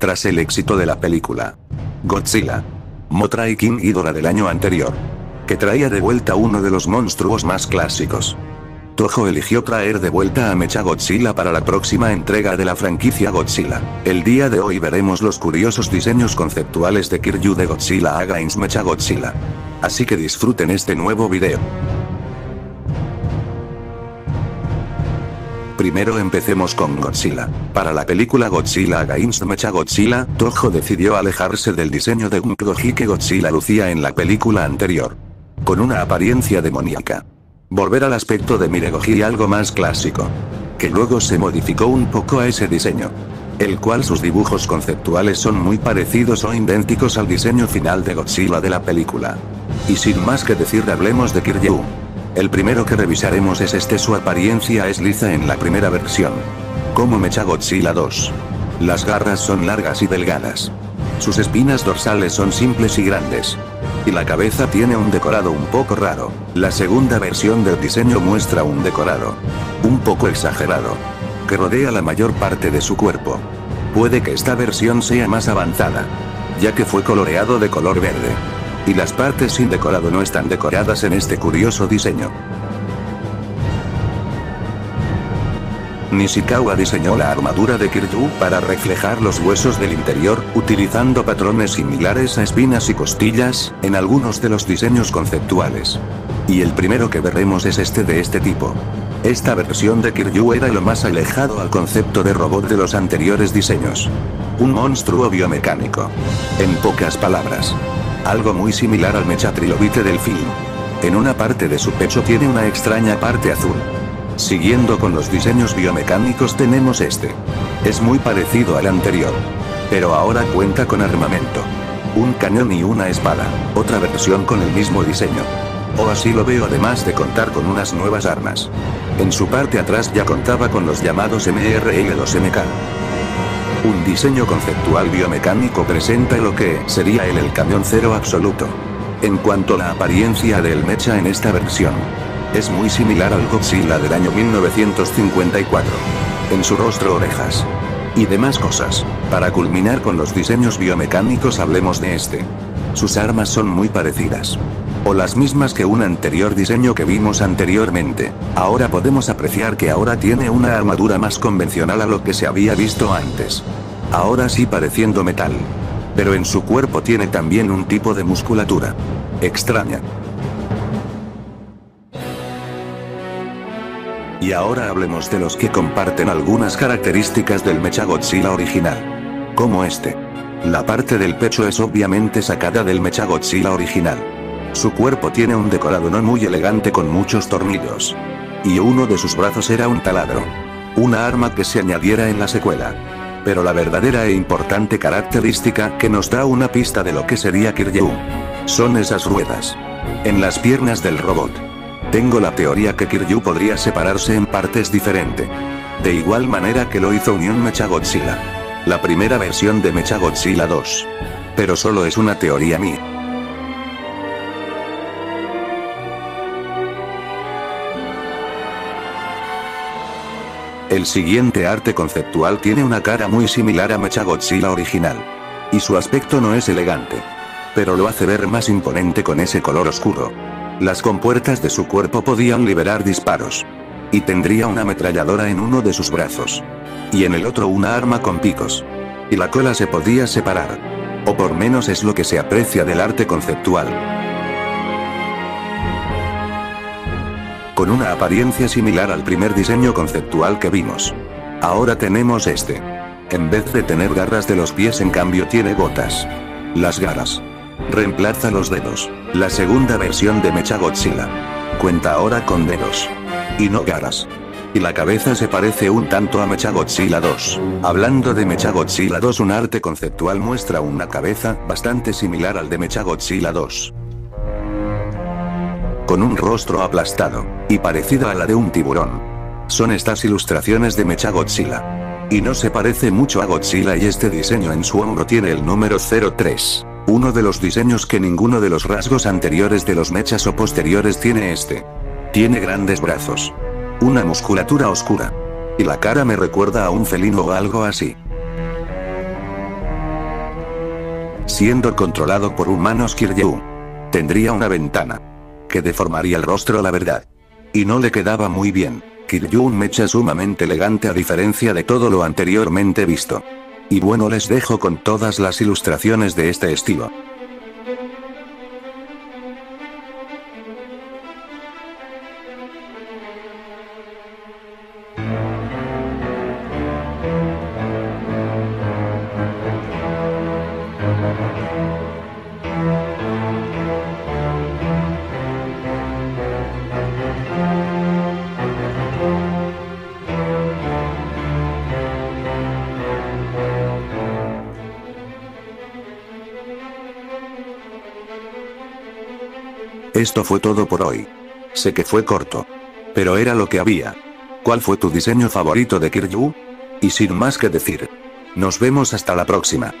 tras el éxito de la película Godzilla, Mothra y King Ghidorah del año anterior, que traía de vuelta uno de los monstruos más clásicos. Toho eligió traer de vuelta a Mechagodzilla para la próxima entrega de la franquicia Godzilla. El día de hoy veremos los curiosos diseños conceptuales de Kiryu de Godzilla Against Mechagodzilla. Así que disfruten este nuevo video. Primero empecemos con Godzilla. Para la película Godzilla Against Mechagodzilla, Toho decidió alejarse del diseño de Gung Goji que Godzilla lucía en la película anterior, con una apariencia demoníaca. Volver al aspecto de Mire Goji algo más clásico, que luego se modificó un poco a ese diseño, el cual sus dibujos conceptuales son muy parecidos o idénticos al diseño final de Godzilla de la película. Y sin más que decir, hablemos de Kiryu. El primero que revisaremos es este. Su apariencia es lisa en la primera versión, como Mechagodzilla 2. Las garras son largas y delgadas. Sus espinas dorsales son simples y grandes. Y la cabeza tiene un decorado un poco raro. La segunda versión del diseño muestra un decorado un poco exagerado, que rodea la mayor parte de su cuerpo. Puede que esta versión sea más avanzada, ya que fue coloreado de color verde. Y las partes sin decorado no están decoradas en este curioso diseño. Nishikawa diseñó la armadura de Kiryu para reflejar los huesos del interior, utilizando patrones similares a espinas y costillas, en algunos de los diseños conceptuales. Y el primero que veremos es este de este tipo. Esta versión de Kiryu era lo más alejado al concepto de robot de los anteriores diseños. Un monstruo biomecánico. En pocas palabras, algo muy similar al mechatrilobite del film. En una parte de su pecho tiene una extraña parte azul. Siguiendo con los diseños biomecánicos tenemos este. Es muy parecido al anterior, pero ahora cuenta con armamento. Un cañón y una espada, otra versión con el mismo diseño. O así lo veo, además de contar con unas nuevas armas. En su parte atrás ya contaba con los llamados MRL 2 MK. Un diseño conceptual biomecánico presenta lo que sería el cañón cero absoluto. En cuanto a la apariencia del mecha en esta versión, es muy similar al Godzilla del año 1954. En su rostro, orejas y demás cosas. Para culminar con los diseños biomecánicos hablemos de este. Sus armas son muy parecidas, o las mismas que un anterior diseño que vimos anteriormente. Ahora podemos apreciar que ahora tiene una armadura más convencional a lo que se había visto antes. Ahora sí pareciendo metal. Pero en su cuerpo tiene también un tipo de musculatura extraña. Y ahora hablemos de los que comparten algunas características del Mechagodzilla original, como este. La parte del pecho es obviamente sacada del Mechagodzilla original. Su cuerpo tiene un decorado no muy elegante con muchos tornillos. Y uno de sus brazos era un taladro, una arma que se añadiera en la secuela. Pero la verdadera e importante característica que nos da una pista de lo que sería Kiryu son esas ruedas en las piernas del robot. Tengo la teoría que Kiryu podría separarse en partes diferentes, de igual manera que lo hizo Unión Mechagodzilla, la primera versión de Mechagodzilla 2. Pero solo es una teoría mía. El siguiente arte conceptual tiene una cara muy similar a Mechagodzilla original. Y su aspecto no es elegante, pero lo hace ver más imponente con ese color oscuro. Las compuertas de su cuerpo podían liberar disparos. Y tendría una ametralladora en uno de sus brazos. Y en el otro una arma con picos. Y la cola se podía separar. O por menos es lo que se aprecia del arte conceptual. Con una apariencia similar al primer diseño conceptual que vimos. Ahora tenemos este. En vez de tener garras de los pies, en cambio tiene botas. Las garras reemplaza los dedos. La segunda versión de Mechagodzilla cuenta ahora con dedos y no garras. Y la cabeza se parece un tanto a Mechagodzilla 2. Hablando de Mechagodzilla 2, un arte conceptual muestra una cabeza bastante similar al de Mechagodzilla 2. Con un rostro aplastado y parecida a la de un tiburón. Son estas ilustraciones de Mechagodzilla. Y no se parece mucho a Godzilla, y este diseño en su hombro tiene el número 03. Uno de los diseños que ninguno de los rasgos anteriores de los mechas o posteriores tiene este. Tiene grandes brazos, una musculatura oscura. Y la cara me recuerda a un felino o algo así. siendo controlado por humanos. Kiryu tendría una ventana que deformaría el rostro, la verdad. Y no le quedaba muy bien. Kiryu, un mecha sumamente elegante a diferencia de todo lo anteriormente visto. Y bueno, les dejo con todas las ilustraciones de este estilo. Esto fue todo por hoy. Sé que fue corto, pero era lo que había. ¿Cuál fue tu diseño favorito de Kiryu? Y sin más que decir, nos vemos hasta la próxima.